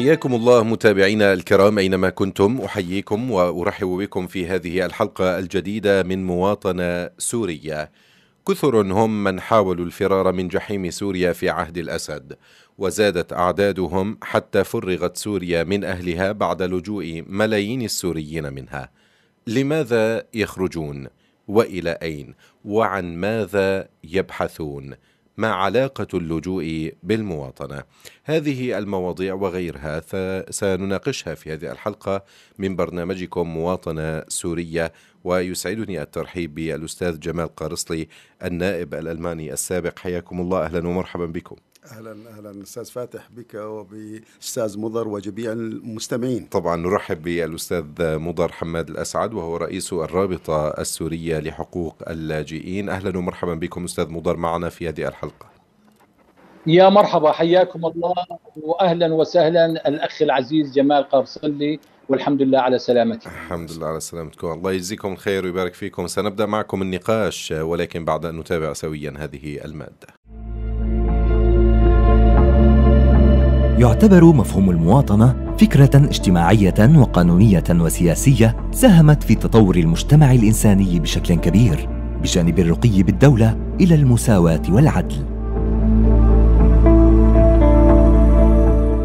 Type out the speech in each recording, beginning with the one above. حياكم الله متابعينا الكرام أينما كنتم، أحييكم وأرحب بكم في هذه الحلقة الجديدة من مواطنة سورية. كثر هم من حاولوا الفرار من جحيم سوريا في عهد الأسد، وزادت أعدادهم حتى فرغت سوريا من أهلها بعد لجوء ملايين السوريين منها. لماذا يخرجون؟ وإلى أين؟ وعن ماذا يبحثون؟ ما علاقة اللجوء بالمواطنة؟ هذه المواضيع وغيرها سنناقشها في هذه الحلقة من برنامجكم مواطنة سورية، ويسعدني الترحيب بالأستاذ جمال قارصلي النائب الألماني السابق. حياكم الله، أهلا ومرحبا بكم. أهلا أستاذ فاتح بك وبأستاذ مضر وجميع المستمعين. طبعا نرحب بالأستاذ مضر حماد الأسعد وهو رئيس الرابطة السورية لحقوق اللاجئين. أهلا ومرحبا بكم أستاذ مضر معنا في هذه الحلقة. يا مرحبا، حياكم الله وأهلا وسهلا الأخ العزيز جمال قارصلي، والحمد لله على سلامتك. الحمد لله على سلامتكم، الله يجزيكم الخير ويبارك فيكم. سنبدأ معكم النقاش ولكن بعد أن نتابع سويا هذه المادة. يعتبر مفهوم المواطنة فكرة اجتماعية وقانونية وسياسية ساهمت في تطور المجتمع الإنساني بشكل كبير، بجانب الرقي بالدولة إلى المساواة والعدل.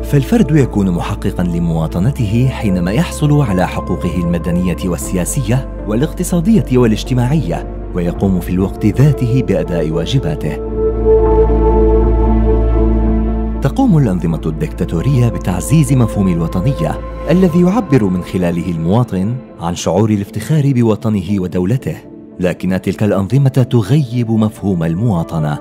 فالفرد يكون محققاً لمواطنته حينما يحصل على حقوقه المدنية والسياسية والاقتصادية والاجتماعية، ويقوم في الوقت ذاته بأداء واجباته. تقوم الأنظمة الدكتاتورية بتعزيز مفهوم الوطنية الذي يعبر من خلاله المواطن عن شعور الافتخار بوطنه ودولته، لكن تلك الأنظمة تغيب مفهوم المواطنة.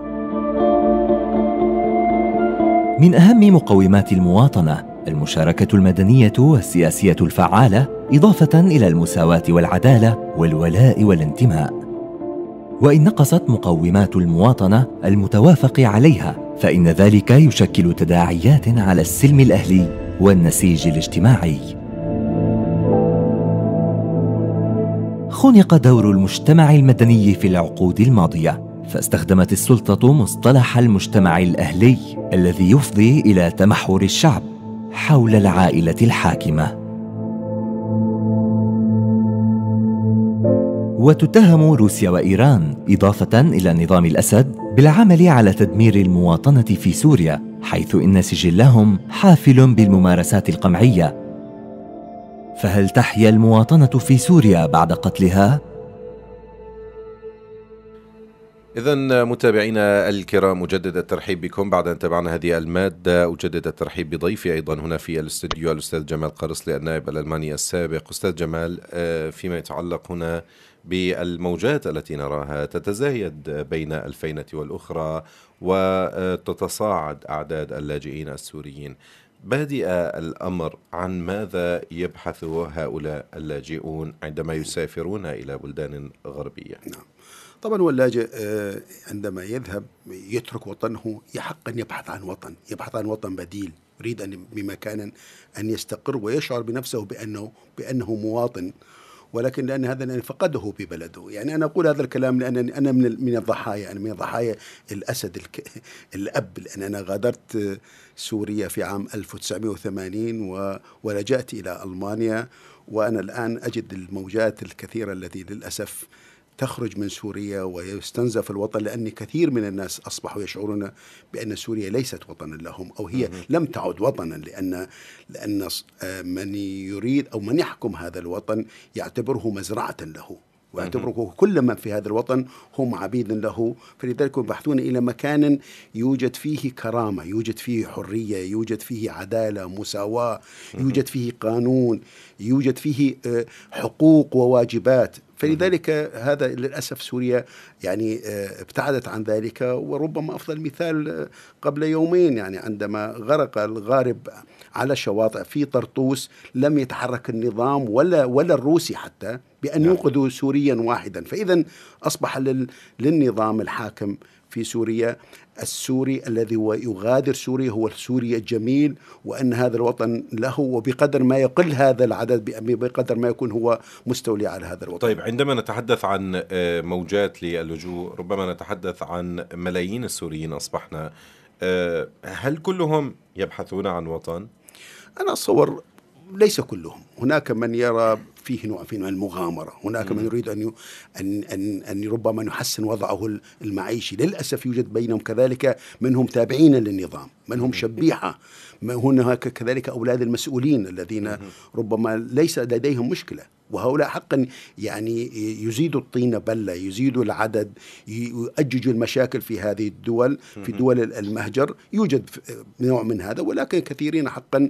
من أهم مقومات المواطنة المشاركة المدنية والسياسية الفعالة، إضافة إلى المساواة والعدالة والولاء والانتماء. وإن نقصت مقومات المواطنة المتوافق عليها فإن ذلك يشكل تداعيات على السلم الأهلي والنسيج الاجتماعي. خنق دور المجتمع المدني في العقود الماضية، فاستخدمت السلطة مصطلح المجتمع الأهلي الذي يفضي إلى تمحور الشعب حول العائلة الحاكمة. وتتهم روسيا وإيران، إضافة إلى نظام الأسد، بالعمل على تدمير المواطنة في سوريا، حيث إن سجلهم حافل بالممارسات القمعية. فهل تحيا المواطنة في سوريا بعد قتلها؟ إذن متابعينا الكرام، أجدد الترحيب بكم بعد أن تابعنا هذه المادة. أجدد الترحيب بضيفي أيضا هنا في الاستديو الأستاذ جمال قارصلي النائب الألماني السابق. أستاذ جمال، فيما يتعلق هنا بالموجات التي نراها تتزايد بين الفينة والأخرى وتتصاعد أعداد اللاجئين السوريين، بادئ الأمر عن ماذا يبحث هؤلاء اللاجئون عندما يسافرون إلى بلدان غربية؟ طبعا واللاجئ عندما يذهب يترك وطنه يحق أن يبحث عن وطن، يبحث عن وطن بديل، يريد أن بمكان أن يستقر ويشعر بنفسه بأنه مواطن، ولكن لأن هذا أن فقده ببلده. يعني أنا أقول هذا الكلام لأنني أنا من الضحايا، أنا من ضحايا الأسد الأب، لأن أنا غادرت سوريا في عام 1980 ولجأت إلى ألمانيا، وأنا الآن أجد الموجات الكثيرة التي للأسف تخرج من سوريا ويستنزف الوطن، لأن كثير من الناس أصبحوا يشعرون بأن سوريا ليست وطنا لهم، أو هي لم تعد وطنا، لأن من يريد أو من يحكم هذا الوطن يعتبره مزرعة له، ويعتبره كل من في هذا الوطن هم عبيد له. فلذلك يبحثون إلى مكان يوجد فيه كرامة، يوجد فيه حرية، يوجد فيه عدالة، مساواة، يوجد فيه قانون، يوجد فيه حقوق وواجبات. فلذلك هذا للأسف سوريا يعني ابتعدت عن ذلك. وربما أفضل مثال قبل يومين، يعني عندما غرق الغارب على شواطئ في طرطوس، لم يتحرك النظام ولا الروسي حتى بأن ينقذوا سوريا واحدا. فإذا أصبح للنظام الحاكم في سوريا السوري الذي يغادر سوريا هو السوري الجميل، وأن هذا الوطن له، وبقدر ما يقل هذا العدد بقدر ما يكون هو مستولي على هذا الوطن. طيب، عندما نتحدث عن موجات للجوء ربما نتحدث عن ملايين السوريين أصبحنا، هل كلهم يبحثون عن وطن؟ أنا أتصور ليس كلهم، هناك من يرى فيه نوع من المغامرة، هناك من يريد أن ربما يحسن وضعه المعيشي. للأسف يوجد بينهم كذلك منهم تابعين للنظام، منهم شبيحة، هناك كذلك أولاد المسؤولين الذين ربما ليس لديهم مشكلة، وهؤلاء حقا يعني يزيدوا الطين بلة، يزيدوا العدد، يؤججوا المشاكل في هذه الدول، في دول المهجر يوجد نوع من هذا. ولكن كثيرين حقا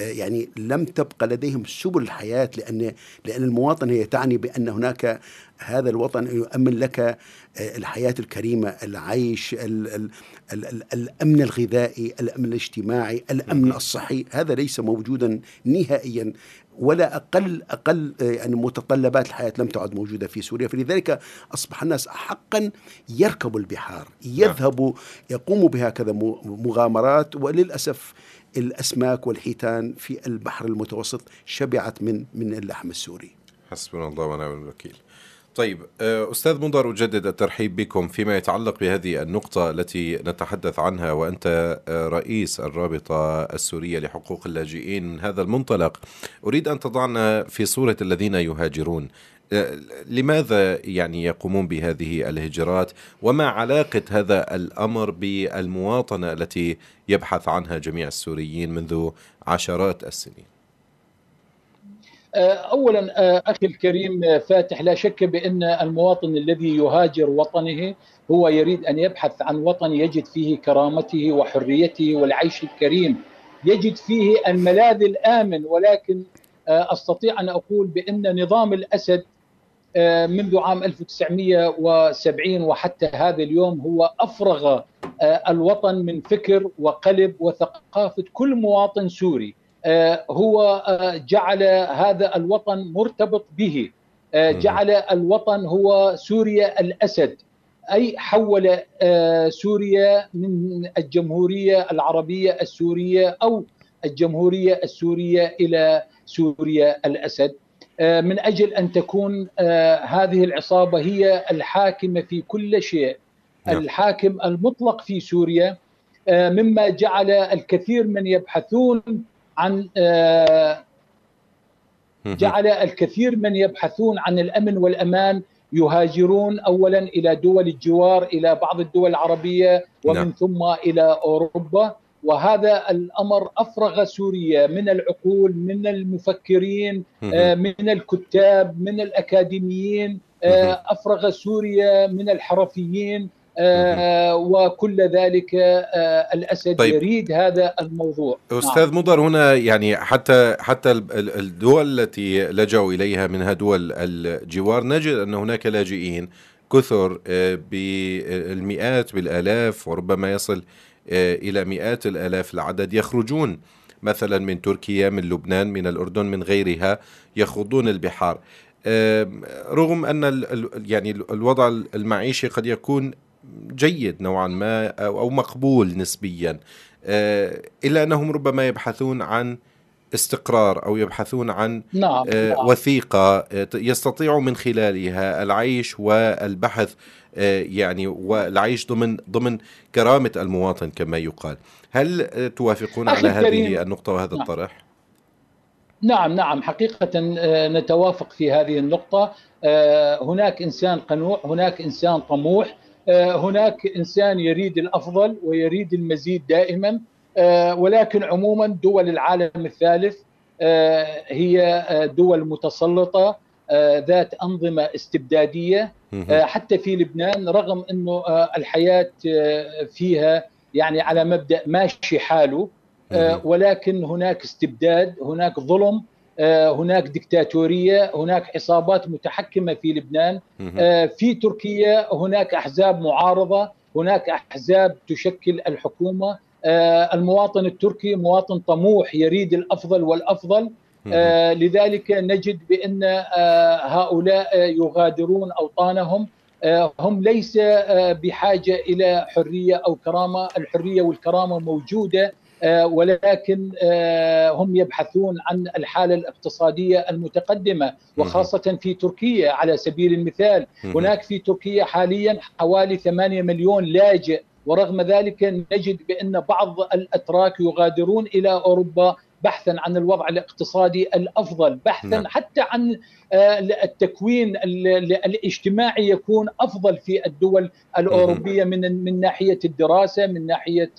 يعني لم تبقى لديهم سبل الحياة، لأن المواطنة هي تعني بأن هناك هذا الوطن يؤمن لك الحياة الكريمة، العيش، الأمن الغذائي، الأمن الاجتماعي، الأمن الصحي. هذا ليس موجودا نهائيا، ولا أقل يعني متطلبات الحياة لم تعد موجودة في سوريا. فلذلك أصبح الناس حقا يركبوا البحار، يذهبوا، يقوموا بهكذا مغامرات. وللأسف الأسماك والحيتان في البحر المتوسط شبعت من اللحم السوري. حسبنا الله ونعم الوكيل. طيب أستاذ مضر، أجدد الترحيب بكم فيما يتعلق بهذه النقطة التي نتحدث عنها، وأنت رئيس الرابطة السورية لحقوق اللاجئين. من هذا المنطلق أريد أن تضعنا في صورة الذين يهاجرون، لماذا يعني يقومون بهذه الهجرات، وما علاقة هذا الأمر بالمواطنة التي يبحث عنها جميع السوريين منذ عشرات السنين؟ أولا أخي الكريم فاتح، لا شك بأن المواطن الذي يهاجر وطنه هو يريد أن يبحث عن وطن يجد فيه كرامته وحريته والعيش الكريم، يجد فيه الملاذ الآمن. ولكن أستطيع أن أقول بأن نظام الأسد منذ عام 1970 وحتى هذا اليوم هو أفرغ الوطن من فكر وقلب وثقافة كل مواطن سوري. هو جعل هذا الوطن مرتبط به، جعل الوطن هو سوريا الأسد، أي حول سوريا من الجمهورية العربية السورية أو الجمهورية السورية إلى سوريا الأسد، من أجل أن تكون هذه العصابة هي الحاكمة في كل شيء، الحاكم المطلق في سوريا، مما جعل الكثير من يبحثون عن الأمن والأمان يهاجرون أولا إلى دول الجوار، إلى بعض الدول العربية، ومن ثم إلى أوروبا. وهذا الأمر أفرغ سوريا من العقول، من المفكرين، من الكتاب، من الأكاديميين، أفرغ سوريا من الحرفيين، وكل ذلك الأسد يريد هذا الموضوع. أستاذ مضر، هنا يعني حتى الدول التي لجأوا إليها منها دول الجوار نجد أن هناك لاجئين كثر بالمئات بالآلاف، وربما يصل إلى مئات الآلاف العدد، يخرجون مثلا من تركيا، من لبنان، من الأردن، من غيرها، يخوضون البحار، رغم أن يعني الوضع المعيشي قد يكون جيد نوعا ما أو مقبول نسبيا، إلا أنهم ربما يبحثون عن استقرار أو يبحثون عن وثيقة يستطيعوا من خلالها العيش والبحث، يعني والعيش ضمن كرامة المواطن كما يقال. هل توافقون على هذه النقطة وهذا الطرح؟ نعم حقيقة نتوافق في هذه النقطة. هناك إنسان قنوع، هناك إنسان طموح، هناك إنسان يريد الأفضل ويريد المزيد دائما. ولكن عموما دول العالم الثالث هي دول متسلطة ذات أنظمة استبدادية. حتى في لبنان، رغم أنه الحياة فيها يعني على مبدأ ماشي حاله، ولكن هناك استبداد، هناك ظلم، هناك دكتاتورية، هناك عصابات متحكمة في لبنان. في تركيا هناك أحزاب معارضة، هناك أحزاب تشكل الحكومة. المواطن التركي مواطن طموح يريد الأفضل والأفضل. لذلك نجد بأن هؤلاء يغادرون أوطانهم. هم ليس بحاجة إلى حرية أو كرامة، الحرية والكرامة موجودة، ولكن هم يبحثون عن الحالة الاقتصادية المتقدمة، وخاصة في تركيا. على سبيل المثال، هناك في تركيا حاليا حوالي 8 مليون لاجئ، ورغم ذلك نجد بأن بعض الأتراك يغادرون إلى أوروبا بحثا عن الوضع الاقتصادي الأفضل، بحثا حتى عن التكوين الاجتماعي يكون أفضل في الدول الأوروبية من ناحية الدراسة، من ناحية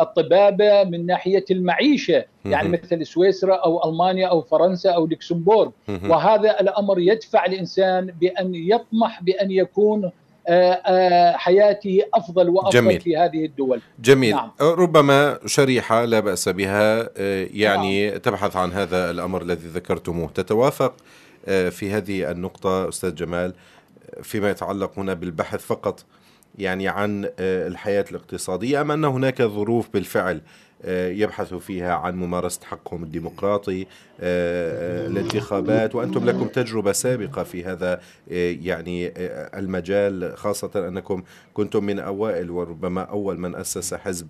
الطبابة، من ناحية المعيشة، يعني مثل سويسرا أو ألمانيا أو فرنسا أو لوكسمبورغ. وهذا الأمر يدفع الإنسان بأن يطمح بأن يكون حياته أفضل وأفضل. جميل. في هذه الدول. جميل. نعم. ربما شريحة لا بأس بها يعني نعم. تبحث عن هذا الأمر الذي ذكرتموه. تتوافق في هذه النقطة أستاذ جمال فيما يتعلق هنا بالبحث فقط يعني عن الحياة الاقتصادية، أم أن هناك ظروف بالفعل يبحث فيها عن ممارسة حقهم الديمقراطي، الانتخابات، وأنتم لكم تجربة سابقة في هذا يعني المجال، خاصة أنكم كنتم من أوائل وربما أول من أسس حزب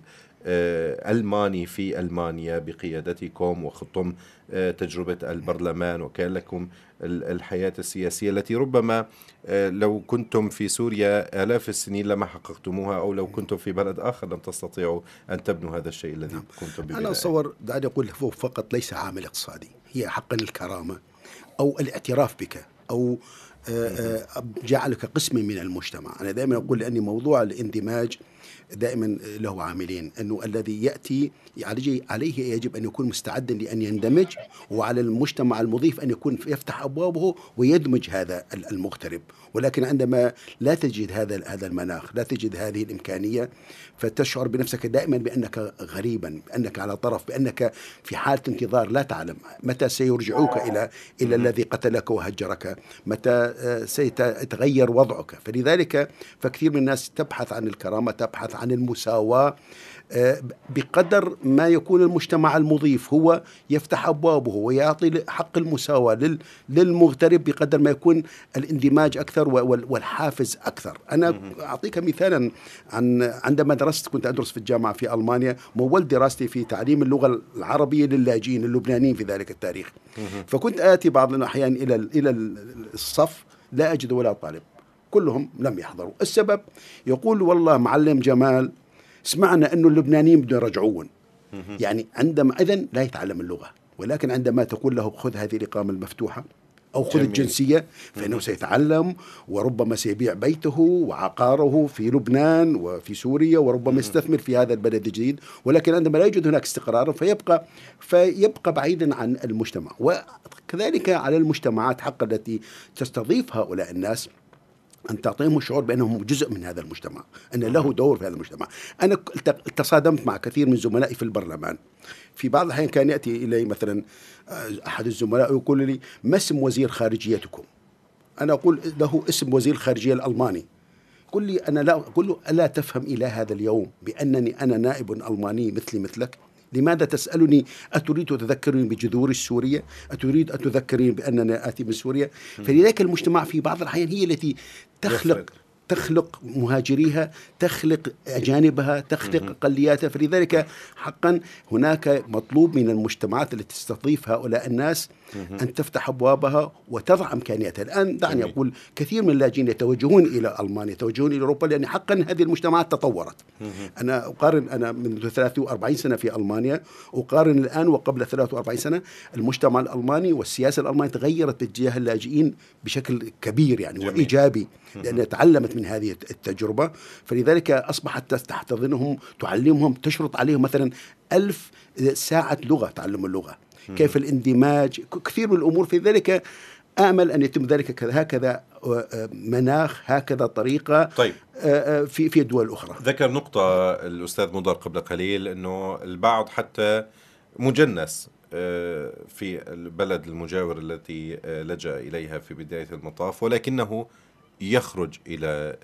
ألماني في ألمانيا بقيادتكم، وخضتم تجربة البرلمان، وكان لكم الحياة السياسية التي ربما لو كنتم في سوريا آلاف السنين لما حققتموها، أو لو كنتم في بلد آخر لم تستطيعوا أن تبنوا هذا الشيء الذي كنتم ببنائه. أنا أصور دعني أقول فوق فقط ليس عامل اقتصادي، هي حقا الكرامة أو الاعتراف بك أو جعلك قسم من المجتمع. أنا دائما أقول لأني موضوع الاندماج دائما له عاملين، أنه الذي يأتي عليه يجب أن يكون مستعدا لأن يندمج، وعلى المجتمع المضيف أن يكون يفتح أبوابه ويدمج هذا المغترب. ولكن عندما لا تجد هذا المناخ، لا تجد هذه الإمكانية، فتشعر بنفسك دائما بأنك غريبا، بأنك على طرف، بأنك في حالة انتظار لا تعلم متى سيرجعوك إلى الذي قتلك وهجرك، متى سيتغير وضعك. فلذلك فكثير من الناس تبحث عن الكرامة، تبحث عن المساواة بقدر ما يكون المجتمع المضيف هو يفتح أبوابه ويعطي حق المساواة للمغترب بقدر ما يكون الاندماج أكثر والحافز أكثر. أنا أعطيك مثالا عن عندما درست، كنت أدرس في الجامعة في ألمانيا، مول دراستي في تعليم اللغة العربية للاجئين اللبنانيين في ذلك التاريخ. فكنت آتي بعض الأحيان إلى الصف لا أجد ولا طالب، كلهم لم يحضروا. السبب يقول والله معلم جمال سمعنا أنه اللبنانيين بدهم يرجعون. يعني عندما إذن لا يتعلم اللغة، ولكن عندما تقول له خذ هذه الإقامة المفتوحة أو خذ الجنسية فإنه سيتعلم، وربما سيبيع بيته وعقاره في لبنان وفي سوريا، وربما يستثمر في هذا البلد الجديد. ولكن عندما لا يوجد هناك استقرار فيبقى بعيدا عن المجتمع. وكذلك على المجتمعات حق التي تستضيف هؤلاء الناس أن تعطيهم الشعور بأنهم جزء من هذا المجتمع، أن له دور في هذا المجتمع. أنا تصادمت مع كثير من زملائي في البرلمان، في بعض الأحيان كان يأتي إلي مثلا أحد الزملاء يقول لي ما اسم وزير خارجيتكم؟ أنا أقول له اسم وزير خارجية الألماني. يقول لي أنا لا، أقول له ألا تفهم إلى هذا اليوم بأنني أنا نائب ألماني مثلي مثلك؟ لماذا تسألني؟ أتريد أن تذكرني بجذور السورية؟ أتريد أن تذكرني بأننا آتي من سوريا؟ فلذلك المجتمع في بعض الأحيان هي التي تخلق مهاجريها، تخلق أجانبها، تخلق أقلياتها. فلذلك حقا هناك مطلوب من المجتمعات التي تستضيف هؤلاء الناس أن تفتح أبوابها وتضع إمكانياتها. الآن دعني أقول كثير من اللاجئين يتوجهون إلى ألمانيا، يتوجهون إلى أوروبا، لأن حقا هذه المجتمعات تطورت. أنا أقارن، أنا منذ 43 سنة في ألمانيا، أقارن الآن وقبل 43 سنة. المجتمع الألماني والسياسة الألمانية تغيرت باتجاه اللاجئين بشكل كبير يعني. جميل. وإيجابي، لأنها تعلمت من هذه التجربة. فلذلك أصبحت تحتضنهم، تعلمهم، تشرط عليهم مثلا 1000 ساعة لغة، تعلم اللغة، كيف الاندماج، كثير من الأمور. في ذلك آمل أن يتم ذلك هكذا مناخ، هكذا طريقة. طيب. في الدول أخرى ذكر نقطة الأستاذ مضر قبل قليل، أنه البعض حتى مجنس في البلد المجاور التي لجأ إليها في بداية المطاف، ولكنه يخرج إلى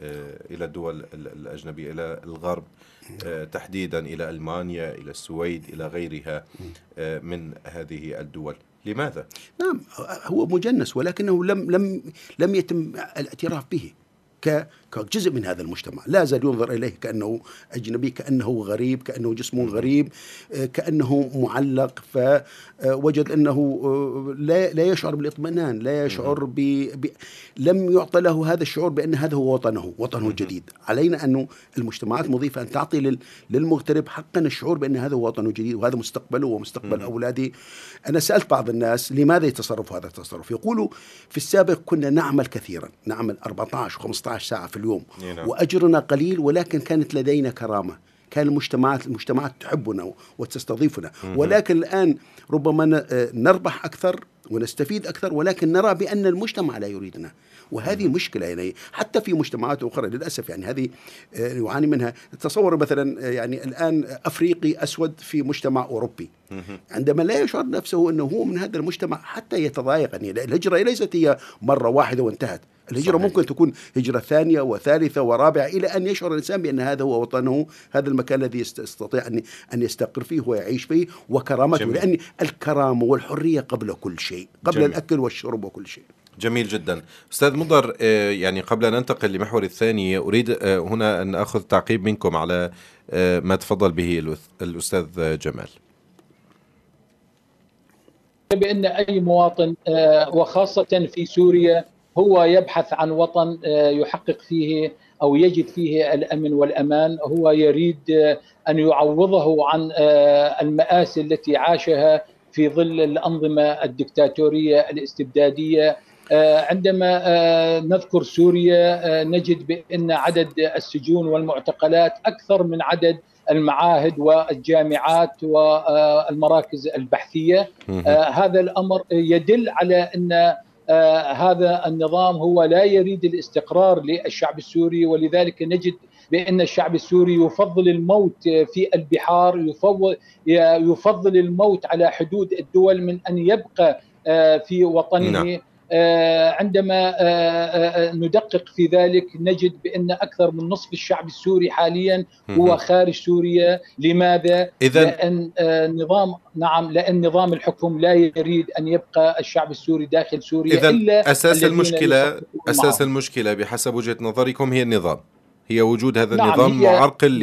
الدول الأجنبية، إلى الغرب، تحديدا إلى ألمانيا، إلى السويد، إلى غيرها من هذه الدول. لماذا؟ نعم، هو مجنس، ولكنه لم يتم الاعتراف به. كجزء من هذا المجتمع، لا زال ينظر إليه كأنه أجنبي، كأنه غريب، كأنه جسمه غريب، كأنه معلق. فوجد أنه لا يشعر بالاطمئنان، لا يشعر لم يعطى له هذا الشعور بأن هذا هو وطنه الجديد. علينا أن المجتمعات المضيفة أن تعطي للمغترب حقا الشعور بأن هذا هو وطنه الجديد، وهذا مستقبله ومستقبل أولادي. أنا سألت بعض الناس لماذا يتصرفوا هذا التصرف، يقولوا في السابق كنا نعمل كثيرا، نعمل 14 و15 ساعة في اليوم وأجرنا قليل، ولكن كانت لدينا كرامة، كان المجتمعات تحبنا وتستضيفنا. ولكن الآن ربما نربح أكثر ونستفيد أكثر، ولكن نرى بأن المجتمع لا يريدنا، وهذه مشكلة. يعني حتى في مجتمعات أخرى للأسف يعني هذه يعاني منها. تصور مثلا يعني الآن أفريقي أسود في مجتمع أوروبي، عندما لا يشعر نفسه أنه هو من هذا المجتمع حتى يتضايق. يعني الهجرة ليست هي مرة واحدة وانتهت، الهجرة صحيح. ممكن تكون هجرة ثانية وثالثة ورابعة إلى أن يشعر الإنسان بأن هذا هو وطنه، هذا المكان الذي يستطيع أن يستقر فيه ويعيش فيه وكرامته، لأن الكرامة والحرية قبل كل شيء، قبل الأكل والشرب وكل شيء. جميل جدا. أستاذ مضر، يعني قبل أن ننتقل لمحور الثاني أريد هنا أن أخذ تعقيب منكم على ما تفضل به الأستاذ جمال. بأن أي مواطن وخاصة في سوريا هو يبحث عن وطن يحقق فيه أو يجد فيه الأمن والأمان، هو يريد أن يعوضه عن المآسي التي عاشها في ظل الأنظمة الدكتاتورية الاستبدادية. عندما نذكر سوريا نجد بأن عدد السجون والمعتقلات أكثر من عدد المعاهد والجامعات والمراكز البحثية. هذا الأمر يدل على أن هذا النظام هو لا يريد الاستقرار للشعب السوري، ولذلك نجد بأن الشعب السوري يفضل الموت في البحار، يفضل الموت على حدود الدول من أن يبقى في وطنه. عندما ندقق في ذلك نجد بأن أكثر من نصف الشعب السوري حاليا هو خارج سوريا. لماذا؟ لأن نظام الحكم لا يريد أن يبقى الشعب السوري داخل سوريا. إلا أساس المشكلة بحسب وجهة نظركم هي النظام، هي وجود هذا النظام معرقل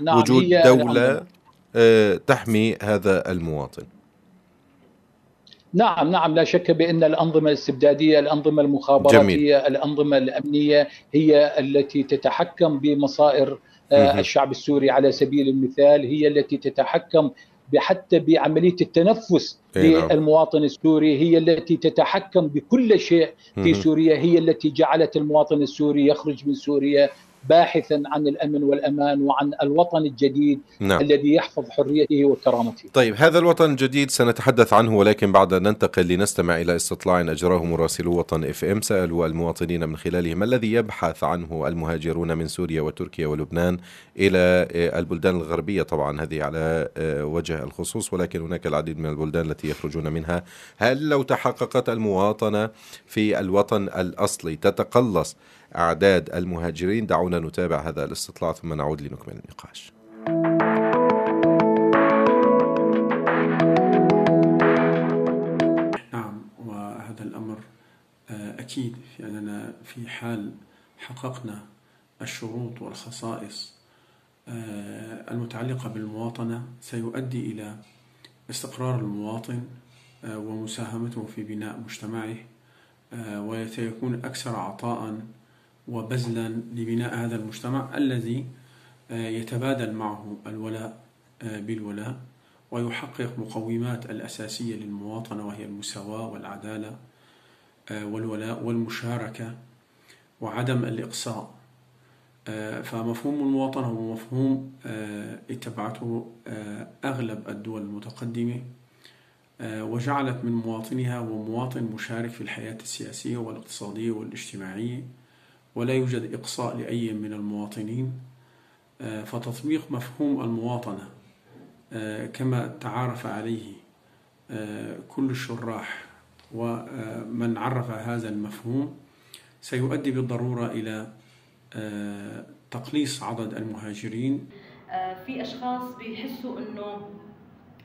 لوجود دولة تحمي هذا المواطن. نعم لا شك بأن الأنظمة الاستبدادية، الأنظمة المخابراتية، الأنظمة الأمنية هي التي تتحكم بمصائر الشعب السوري على سبيل المثال، هي التي تتحكم حتى بعملية التنفس للمواطن السوري، هي التي تتحكم بكل شيء في سوريا، هي التي جعلت المواطن السوري يخرج من سوريا باحثا عن الأمن والأمان وعن الوطن الجديد الذي يحفظ حريته وكرامته. طيب، هذا الوطن الجديد سنتحدث عنه، ولكن بعد أن ننتقل لنستمع إلى استطلاع أجراه مراسلو وطن اف ام، سألوا المواطنين من خلاله ما الذي يبحث عنه المهاجرون من سوريا وتركيا ولبنان إلى البلدان الغربية، طبعا هذه على وجه الخصوص، ولكن هناك العديد من البلدان التي يخرجون منها. هل لو تحققت المواطنة في الوطن الأصلي تتقلص أعداد المهاجرين؟ دعونا نتابع هذا الاستطلاع ثم نعود لنكمل النقاش. نعم، وهذا الأمر أكيد في أننا في حال حققنا الشروط والخصائص المتعلقة بالمواطنة سيؤدي إلى استقرار المواطن ومساهمته في بناء مجتمعه، وسيكون أكثر عطاءً وبذلا لبناء هذا المجتمع الذي يتبادل معه الولاء بالولاء ويحقق مقومات الأساسية للمواطنة، وهي المساواة والعدالة والولاء والمشاركة وعدم الإقصاء. فمفهوم المواطنة هو مفهوم اتبعته أغلب الدول المتقدمة، وجعلت من مواطنها ومواطن مشارك في الحياة السياسية والاقتصادية والاجتماعية، ولا يوجد إقصاء لأي من المواطنين. فتطبيق مفهوم المواطنة كما تعارف عليه كل الشراح ومن عرف هذا المفهوم سيؤدي بالضرورة إلى تقليص عدد المهاجرين. في أشخاص بيحسوا أنه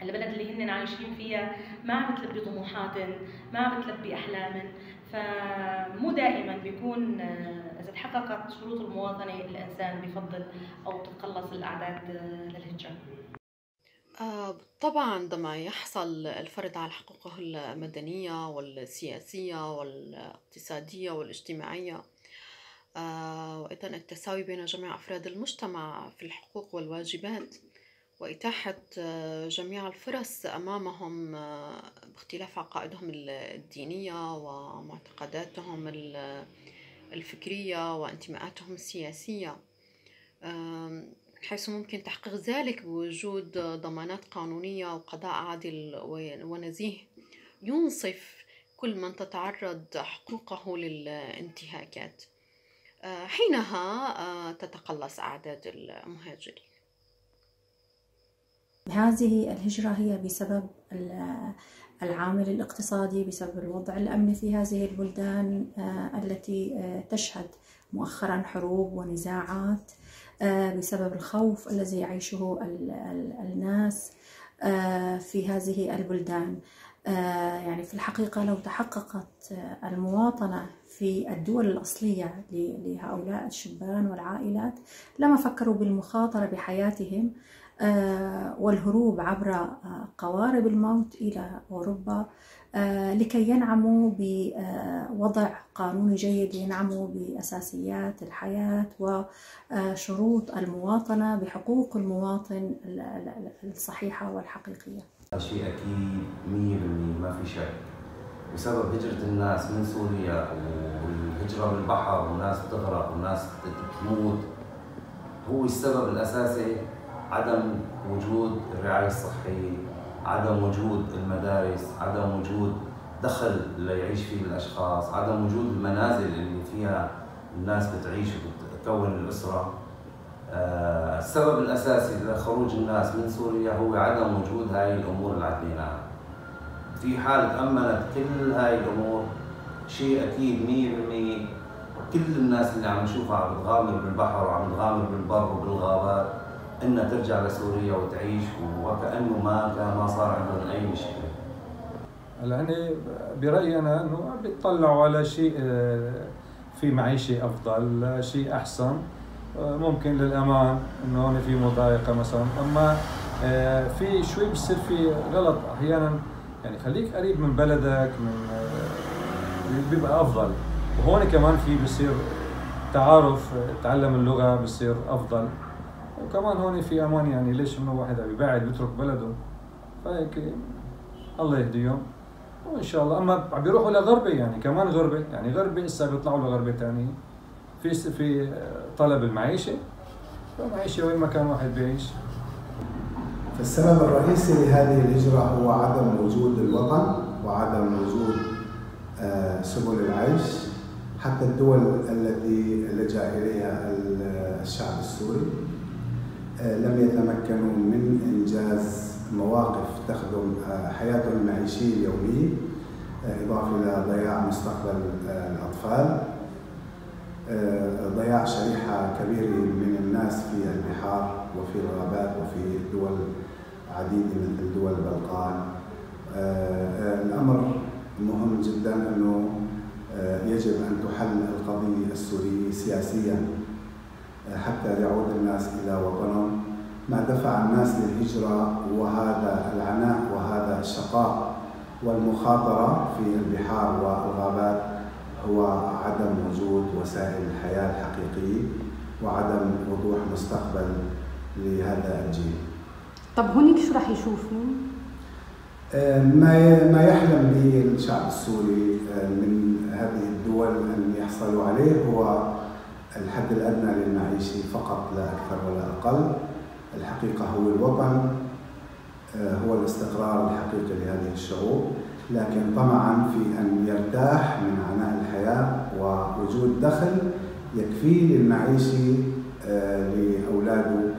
البلد اللي هن عايشين فيها ما عم بتلبي طموحاتن، ما عم بتلبي أحلامن، فمو مو دائما بيكون إذا تحققت شروط المواطنة الإنسان بفضل أو تقلص الأعداد للهجرة. طبعا عندما يحصل الفرد على حقوقه المدنية والسياسية والاقتصادية والاجتماعية، وأيضا التساوي بين جميع أفراد المجتمع في الحقوق والواجبات، وإتاحة جميع الفرص أمامهم باختلاف عقائدهم الدينية ومعتقداتهم الفكرية وانتماءاتهم السياسية، حيث ممكن تحقيق ذلك بوجود ضمانات قانونية وقضاء عادل ونزيه ينصف كل من تتعرض حقوقه للانتهاكات. حينها تتقلص أعداد المهاجرين. هذه الهجرة هي بسبب العامل الاقتصادي، بسبب الوضع الأمني في هذه البلدان التي تشهد مؤخرا حروب ونزاعات، بسبب الخوف الذي يعيشه الناس في هذه البلدان. يعني في الحقيقة لو تحققت المواطنة في الدول الأصلية لهؤلاء الشبان والعائلات لما فكروا بالمخاطرة بحياتهم والهروب عبر قوارب الموت إلى أوروبا لكي ينعموا بوضع قانوني جيد، ينعموا بأساسيات الحياة وشروط المواطنة بحقوق المواطن الصحيحة والحقيقية. شيء أكيد 100% ما في شك بسبب هجرة الناس من سوريا والهجرة بالبحر والناس بتغرق والناس بتموت، هو السبب الأساسي عدم وجود الرعاية الصحية، عدم وجود المدارس، عدم وجود دخل ليعيش فيه الأشخاص، عدم وجود المنازل اللي فيها الناس بتعيش وبتكون الأسرة. السبب الأساسي لخروج الناس من سوريا هو عدم وجود هاي الأمور اللي عديناها. في حال تأمنت كل هاي الأمور شيء أكيد 100% كل الناس اللي عم نشوفها عم بتغامر بالبحر وعم تغامر بالبر وبالغابات إنها ترجع لسوريا وتعيش وكأنه ما صار عندهم أي مشكلة. يعني برأيي أنا إنه عم بيطلعوا على شيء في معيشة أفضل، شيء أحسن، ممكن للأمان إنه هون في مضايقة مثلا، أما في شوي بصير في غلط أحيانا، يعني خليك قريب من بلدك من بيبقى أفضل، وهون كمان في بصير تعارف، تعلم اللغة بصير أفضل، وكمان هون في امان. يعني ليش انه واحد بيبعد بيترك بلده؟ فهيك الله يهديهم وان شاء الله. اما بيروحوا لغربه، يعني كمان غربه، يعني غربه هسه بيطلعوا لغربه ثانيه، في طلب المعيشه، فالمعيشه وين ما كان واحد بيعيش. فالسبب الرئيسي لهذه الهجره هو عدم وجود الوطن وعدم وجود سبل العيش. حتى الدول التي لجا اليها الشعب السوري لم يتمكنوا من إنجاز مواقف تخدم حياتهم المعيشية اليومية، إضافة إلى ضياع مستقبل الأطفال، ضياع شريحة كبيرة من الناس في البحار وفي الغابات وفي دول عديدة مثل دول البلقان. الأمر مهم جدا أنه يجب أن تحل القضية السورية سياسيا حتى يعود الناس إلى وطنهم. ما دفع الناس للهجرة وهذا العناء وهذا الشقاء والمخاطرة في البحار والغابات هو عدم وجود وسائل الحياة الحقيقية وعدم وضوح مستقبل لهذا الجيل. طب هونيك شو راح يشوفوا؟ ما يحلم به الشعب السوري من هذه الدول أن يحصلوا عليه هو الحد الأدنى للمعيشة فقط، لا أكثر ولا أقل. الحقيقة هو الوطن، هو الاستقرار الحقيقي لهذه الشعوب، لكن طمعا في أن يرتاح من عناء الحياة ووجود دخل يكفيه للمعيشة لأولاده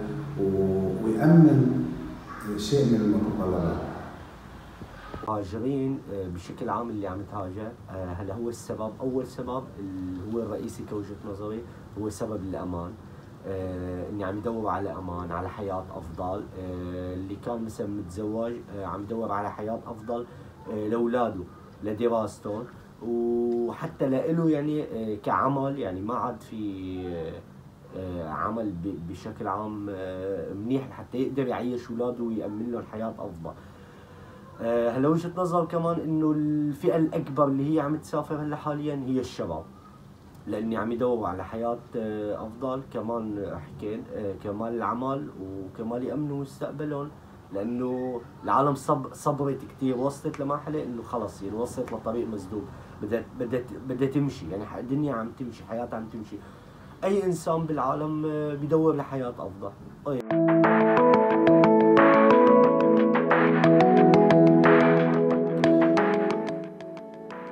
ويأمن شيء من المتطلبات. المهاجرين بشكل عام اللي عم تهاجر هلا هو السبب، اول سبب اللي هو الرئيسي كوجهه نظري هو سبب الامان، اني عم يدور على امان، على حياه افضل. اللي كان مثلا متزوج عم يدور على حياه افضل لاولاده، لدراسته، وحتى لإله يعني كعمل يعني ما عاد في عمل بشكل عام منيح لحتى يقدر يعيش اولاده ويأمن لهم حياه افضل. هلا وجهه نظر كمان انه الفئه الاكبر اللي هي عم تسافر هلا حاليا هي الشباب، لاني عم يدوروا على حياه افضل، كمان حكين كمان العمل وكمان يامنوا مستقبلهم، لانه العالم صبرت كثير، وصلت لمرحله انه خلص يعني وصلت لطريق مسدود، بدها تمشي، يعني الدنيا عم تمشي، حياتها عم تمشي. اي انسان بالعالم بدور لحياه افضل.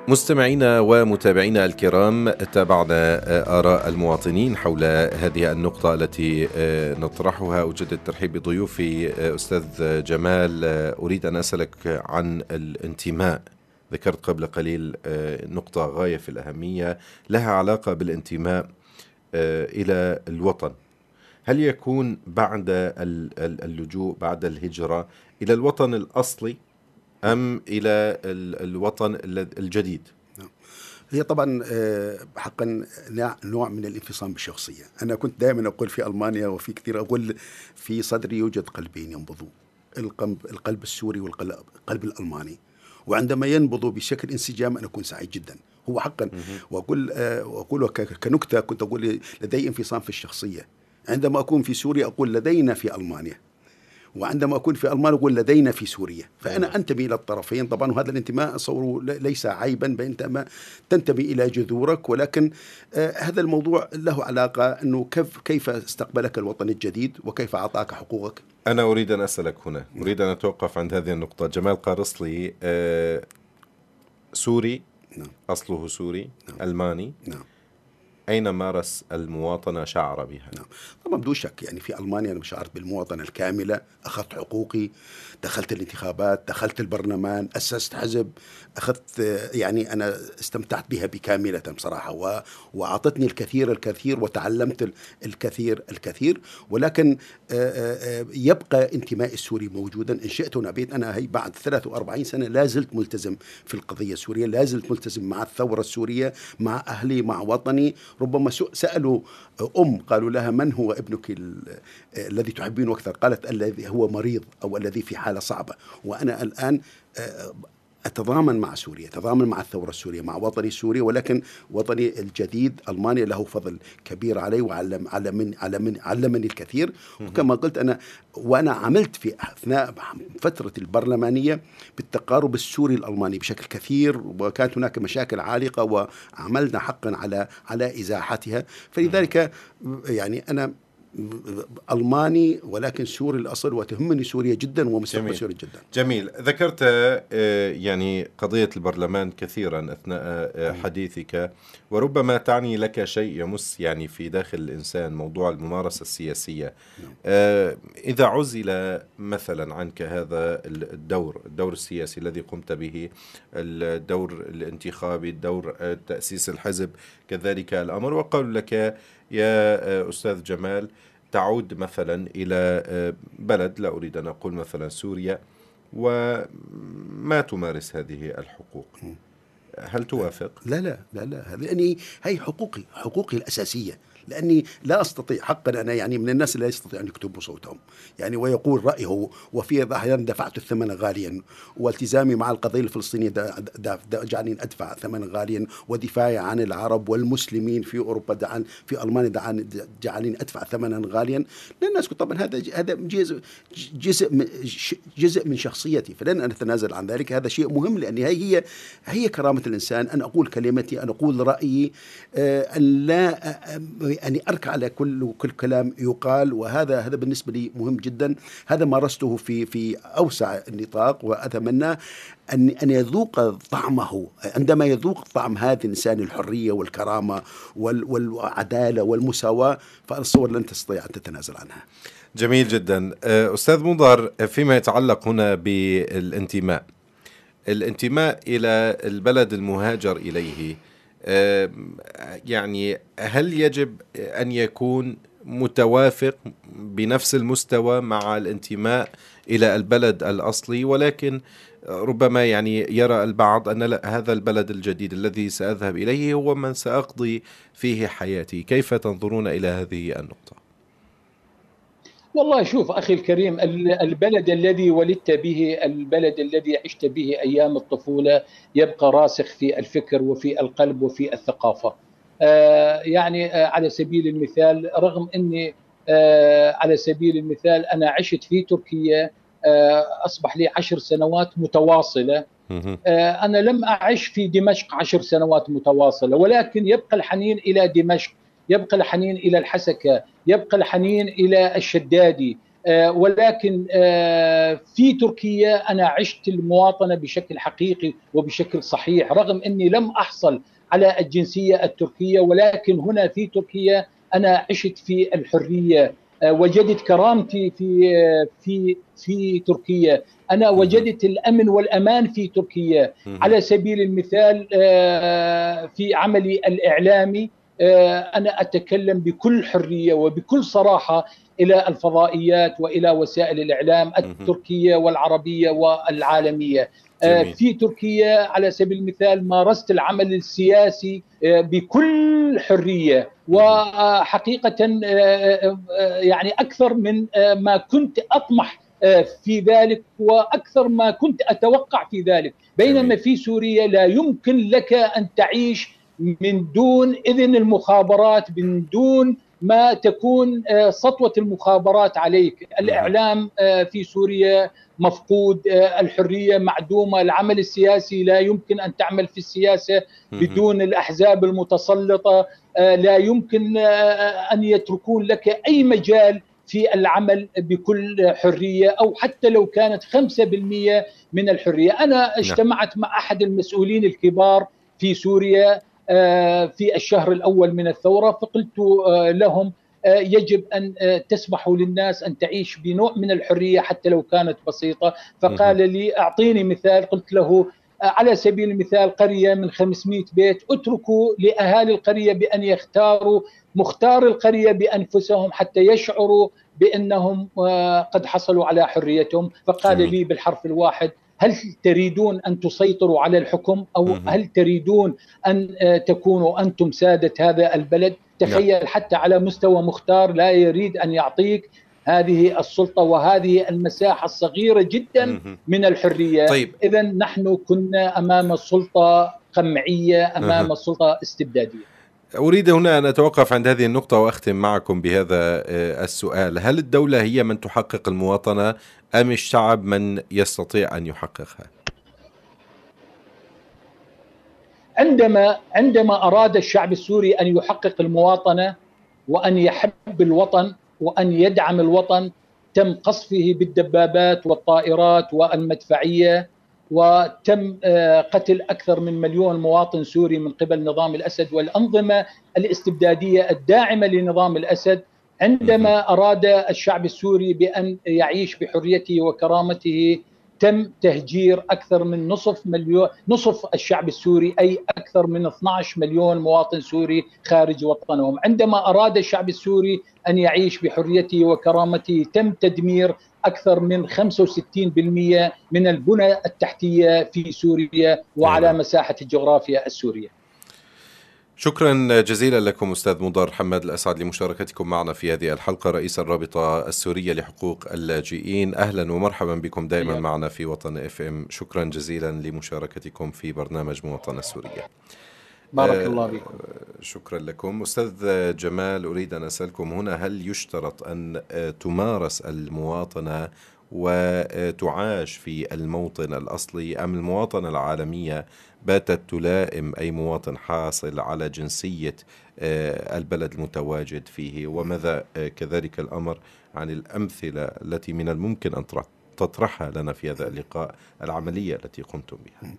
مستمعينا ومتابعينا الكرام، تابعنا آراء المواطنين حول هذه النقطة التي نطرحها. أجدد الترحيب بضيوفي أستاذ جمال. أريد أن أسألك عن الانتماء، ذكرت قبل قليل نقطة غاية في الأهمية لها علاقة بالانتماء إلى الوطن. هل يكون بعد اللجوء بعد الهجرة إلى الوطن الأصلي أم إلى الوطن الجديد؟ هي طبعا حقا نوع من الانفصام بالشخصية. أنا كنت دائما أقول في ألمانيا وفي كثير أقول في صدري يوجد قلبين ينبضوا، القلب السوري والقلب الألماني، وعندما ينبضوا بشكل انسجام أنا أكون سعيد جدا. هو حقا وأقول كنكتة، كنت أقول لدي انفصام في الشخصية. عندما أكون في سوريا أقول لدينا في ألمانيا، وعندما أكون في ألمانيا أقول لدينا في سوريا، فأنا أنتمي إلى الطرفين طبعا. وهذا الانتماء أصوره ليس عيبا، بل تنتمي إلى جذورك، ولكن هذا الموضوع له علاقة أنه كيف استقبلك الوطن الجديد وكيف أعطاك حقوقك. أنا أريد أن أسألك هنا، أريد أن أتوقف عند هذه النقطة. جمال قارصلي سوري، أصله سوري، ألماني، أين مارس المواطنة شعر بها؟ طبعا بدون شك، يعني في ألمانيا أنا شعرت بالمواطنة الكاملة، أخذت حقوقي، دخلت الانتخابات، دخلت البرلمان، أسست حزب، أخذت يعني أنا استمتعت بها بكاملة بصراحة، وأعطتني الكثير وتعلمت الكثير، ولكن يبقى انتمائي السوري موجودا إن شئت ونبيت. أنا هي بعد 43 سنة لازلت ملتزم في القضية السورية، لازلت ملتزم مع الثورة السورية، مع أهلي، مع وطني. ربما سألوا قالوا لها من هو ابنك الذي تحبينه أكثر؟ قالت الذي هو مريض أو الذي في حالة صعبة. وأنا الآن أتضامن مع سوريا، أتضامن مع الثورة السورية، مع وطني السوري، ولكن وطني الجديد ألمانيا له فضل كبير علي، وعلمني الكثير. وكما قلت وأنا عملت في أثناء فترة البرلمانية بالتقارب السوري الألماني بشكل كثير، وكانت هناك مشاكل عالقة وعملنا حقا على إزاحتها. فلذلك يعني أنا ألماني ولكن سوري الأصل، وتهمني سوريا جدا ومستقبل سوريا جدا. جميل، ذكرت يعني قضية البرلمان كثيرا أثناء حديثك، وربما تعني لك شيء يمس يعني في داخل الإنسان موضوع الممارسة السياسية. إذا عزل مثلا عنك هذا الدور السياسي الذي قمت به، الدور الانتخابي، الدور تأسيس الحزب كذلك الأمر، وقالوا لك يا أستاذ جمال تعود مثلا إلى بلد، لا أريد أن أقول مثلا سوريا، وما تمارس هذه الحقوق، هل توافق؟ لا، لأني هي حقوقي الأساسية، لأني لا أستطيع حقا. أنا يعني من الناس اللي لا يستطيع أن يكتبوا صوتهم يعني ويقول رأيه، وفي أحيانا دفعت الثمن غاليا، والتزامي مع القضية الفلسطينية جعلني أدفع ثمنا غاليا، ودفاعي عن العرب والمسلمين في أوروبا في ألمانيا جعلني أدفع ثمنا غاليا. لن أسكت طبعا، هذا جزء من شخصيتي، فلن أتنازل عن ذلك. هذا شيء مهم، لأن هي كرامة الإنسان أن أقول كلمتي، أن أقول رأيي، أن لا يعني أركع على كل كلام يقال. وهذا بالنسبة لي مهم جدا. هذا مارسته في أوسع النطاق، وأتمنى أن يذوق طعمه. عندما يذوق طعم هذا الإنسان الحرية والكرامة والعدالة والمساواة، فالصور لن تستطيع أن تتنازل عنها. جميل جدا. أستاذ مضر، فيما يتعلق هنا بالانتماء إلى البلد المهاجر إليه، يعني هل يجب أن يكون متوافق بنفس المستوى مع الانتماء إلى البلد الأصلي، ولكن ربما يعني يرى البعض أن لا، هذا البلد الجديد الذي سأذهب إليه هو من سأقضي فيه حياتي. كيف تنظرون إلى هذه النقطة؟ والله شوف أخي الكريم، البلد الذي ولدت به، البلد الذي عشت به أيام الطفولة يبقى راسخ في الفكر وفي القلب وفي الثقافة. على سبيل المثال، رغم أني على سبيل المثال أنا عشت في تركيا أصبح لي 10 سنوات متواصلة، أنا لم أعش في دمشق 10 سنوات متواصلة، ولكن يبقى الحنين إلى دمشق، يبقى الحنين إلى الحسكة، يبقى الحنين إلى الشدادي. ولكن في تركيا أنا عشت المواطنة بشكل حقيقي وبشكل صحيح، رغم أني لم أحصل على الجنسية التركية، ولكن هنا في تركيا أنا عشت في الحرية، وجدت كرامتي في تركيا، أنا وجدت الأمن والأمان في تركيا. على سبيل المثال في عملي الإعلامي أنا أتكلم بكل حرية وبكل صراحة إلى الفضائيات وإلى وسائل الإعلام التركية والعربية والعالمية. جميل. في تركيا على سبيل المثال مارست العمل السياسي بكل حرية، وحقيقة أكثر من ما كنت أطمح في ذلك وأكثر ما كنت أتوقع في ذلك. بينما في سوريا لا يمكن لك أن تعيش من دون إذن المخابرات، من دون ما تكون سطوة المخابرات عليك. الإعلام في سوريا مفقود، الحرية معدومة، العمل السياسي لا يمكن أن تعمل في السياسة بدون الأحزاب المتسلطة، لا يمكن أن يتركون لك أي مجال في العمل بكل حرية، أو حتى لو كانت 5% من الحرية. أنا اجتمعت مع أحد المسؤولين الكبار في سوريا في الشهر الأول من الثورة، فقلت لهم يجب أن تسمحوا للناس أن تعيش بنوع من الحرية حتى لو كانت بسيطة. فقال لي أعطيني مثال، قلت له على سبيل المثال قرية من 500 بيت، اتركوا لأهالي القرية بأن يختاروا مختار القرية بأنفسهم حتى يشعروا بأنهم قد حصلوا على حريتهم. فقال لي بالحرف الواحد: هل تريدون أن تسيطروا على الحكم، أو هل تريدون أن تكونوا أنتم سادة هذا البلد؟ تخيل حتى على مستوى مختار لا يريد أن يعطيك هذه السلطة وهذه المساحة الصغيرة جدا من الحرية. طيب. إذا نحن كنا أمام سلطة قمعية، أمام سلطة استبدادية. أريد هنا أن أتوقف عند هذه النقطة وأختم معكم بهذا السؤال: هل الدولة هي من تحقق المواطنة أم الشعب من يستطيع أن يحققها؟ عندما أراد الشعب السوري أن يحقق المواطنة وأن يحب الوطن وأن يدعم الوطن، تم قصفه بالدبابات والطائرات والمدفعية، وتم قتل أكثر من 1 مليون مواطن سوري من قبل نظام الأسد والأنظمة الاستبدادية الداعمة لنظام الأسد. عندما أراد الشعب السوري بأن يعيش بحريته وكرامته، تم تهجير أكثر من نصف الشعب السوري، أي أكثر من 12 مليون مواطن سوري خارج وطنهم. عندما أراد الشعب السوري أن يعيش بحريته وكرامته، تم تدمير أكثر من 65% من البنى التحتية في سوريا وعلى مساحة الجغرافيا السورية. شكرا جزيلا لكم أستاذ مضر حماد الأسعد لمشاركتكم معنا في هذه الحلقة، رئيس الرابطة السورية لحقوق اللاجئين. أهلا ومرحبا بكم دائما معنا في وطن اف ام. شكرا جزيلا لمشاركتكم في برنامج مواطنة سورية. بارك الله بكم. شكرا لكم. أستاذ جمال، أريد أن أسألكم هنا: هل يشترط أن تمارس المواطنة وتعاش في الموطن الأصلي، أم المواطنة العالمية باتت تلائم أي مواطن حاصل على جنسية البلد المتواجد فيه؟ وماذا كذلك الأمر عن الأمثلة التي من الممكن أن تطرحها لنا في هذا اللقاء، العملية التي قمتم بها؟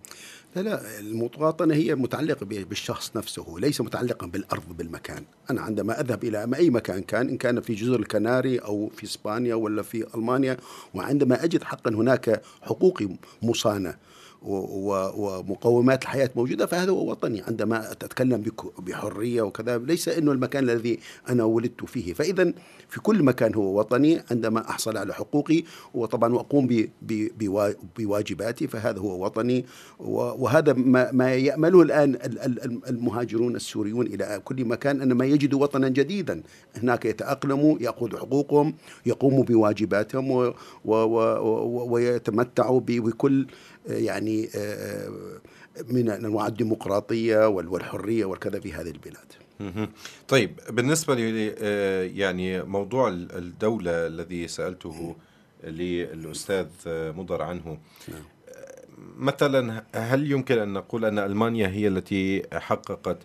لا، المواطنة هي متعلقة بالشخص نفسه، ليس متعلقا بالأرض بالمكان. أنا عندما أذهب إلى أي مكان كان، إن كان في جزر الكناري أو في إسبانيا ولا في ألمانيا، وعندما أجد حقا هناك حقوقي مصانة ومقومات الحياة موجودة، فهذا هو وطني. عندما أتكلم بحرية وكذا، ليس إنه المكان الذي أنا ولدت فيه. فإذا في كل مكان هو وطني عندما أحصل على حقوقي، وطبعا وأقوم بواجباتي، فهذا هو وطني. وهذا ما يأمله الآن المهاجرون السوريون إلى كل مكان، أنما يجدوا وطنا جديدا، هناك يتأقلموا، يأخذوا حقوقهم، يقوموا بواجباتهم، ويتمتعوا بكل يعني من أنواع الديمقراطية والحرية والكذا في هذه البلاد. طيب، بالنسبة لي يعني موضوع الدولة الذي سألته للأستاذ مضر عنه، مثلا هل يمكن أن نقول أن ألمانيا هي التي حققت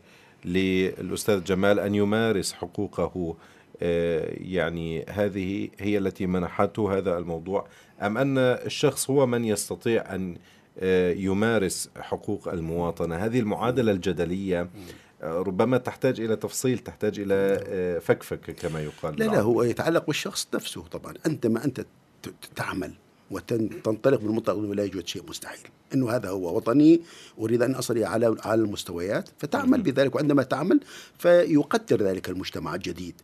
للأستاذ جمال أن يمارس حقوقه؟ يعني هذه هي التي منحته هذا الموضوع، أم أن الشخص هو من يستطيع أن يمارس حقوق المواطنة؟ هذه المعادلة الجدلية ربما تحتاج إلى تفصيل، تحتاج إلى فكفك كما يقال. لا، هو يتعلق بالشخص نفسه طبعا. أنت ما أنت تعمل وتنطلق من المنطلق لا يوجد شيء مستحيل، أنه هذا هو وطني، أريد أن أصل على المستويات، فتعمل بذلك. وعندما تعمل فيقدر ذلك المجتمع الجديد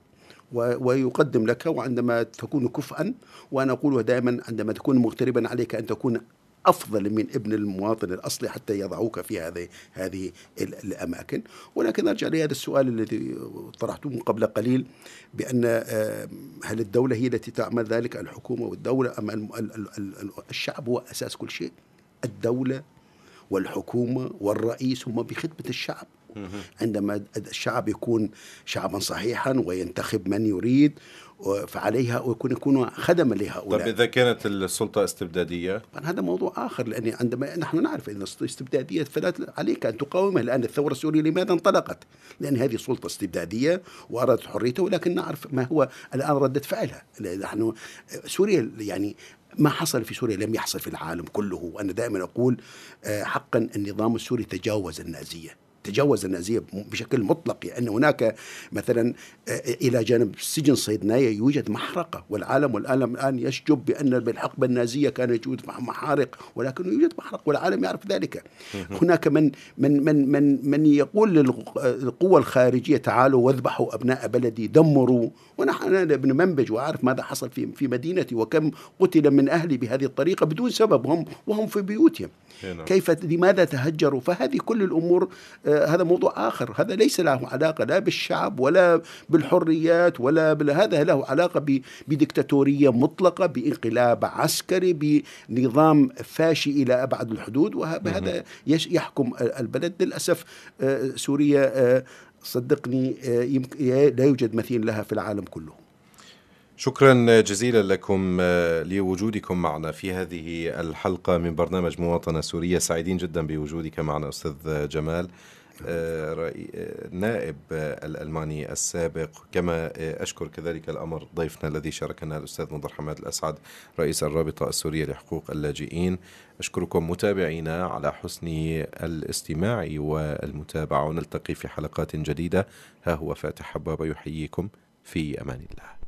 ويقدم لك، وعندما تكون كفءا، وأنا أقوله دائما، عندما تكون مغتربا عليك أن تكون أفضل من ابن المواطن الأصلي حتى يضعوك في هذه الأماكن. ولكن أرجع لهذا السؤال الذي طرحته من قبل قليل، بأن هل الدولة هي التي تعمل ذلك، الحكومة والدولة، أم الشعب هو أساس كل شيء؟ الدولة والحكومة والرئيس هم بخدمة الشعب. عندما الشعب يكون شعبا صحيحا وينتخب من يريد، فعليها ويكون خدما لهؤلاء. طب إذا كانت السلطة استبدادية؟ هذا موضوع آخر، لأن عندما نحن نعرف أن الاستبدادية فلا عليك أن تقاومها. الآن الثورة السورية لماذا انطلقت؟ لأن هذه سلطة استبدادية وأرادت حريتها، ولكن نعرف ما هو الآن ردة فعلها. نحن سوريا يعني ما حصل في سوريا لم يحصل في العالم كله. وأنا دائما أقول حقا النظام السوري تجاوز النازية بشكل مطلق. لأن هناك مثلا إلى جانب سجن صيدنايا يوجد محرقة، والعالم الآن يشجب بأن بالحقبة النازية كان يوجد محارق، ولكن يوجد محرق والعالم يعرف ذلك. هناك من يقول للقوى الخارجية تعالوا واذبحوا أبناء بلدي، دمروا. ونحن ابن منبج وعارف ماذا حصل في مدينتي، وكم قتل من أهلي بهذه الطريقة بدون سبب، وهم في بيوتهم. كيف، لماذا تهجروا؟ فهذه كل الأمور هذا موضوع آخر، هذا ليس له علاقة لا بالشعب ولا بالحريات ولا هذا له علاقة بديكتاتورية مطلقة، بانقلاب عسكري، بنظام فاشي إلى أبعد الحدود، وهذا يحكم البلد للأسف. سوريا صدقني لا يوجد مثيل لها في العالم كله. شكرا جزيلا لكم لوجودكم معنا في هذه الحلقة من برنامج مواطنة سورية. سعيدين جدا بوجودك معنا أستاذ جمال، نائب الألماني السابق، كما أشكر كذلك الأمر ضيفنا الذي شاركنا الأستاذ مضر حماد الأسعد، رئيس الرابطة السورية لحقوق اللاجئين. أشكركم متابعينا على حسن الاستماع والمتابعة، ونلتقي في حلقات جديدة. ها هو فاتح حبابة يحييكم، في أمان الله.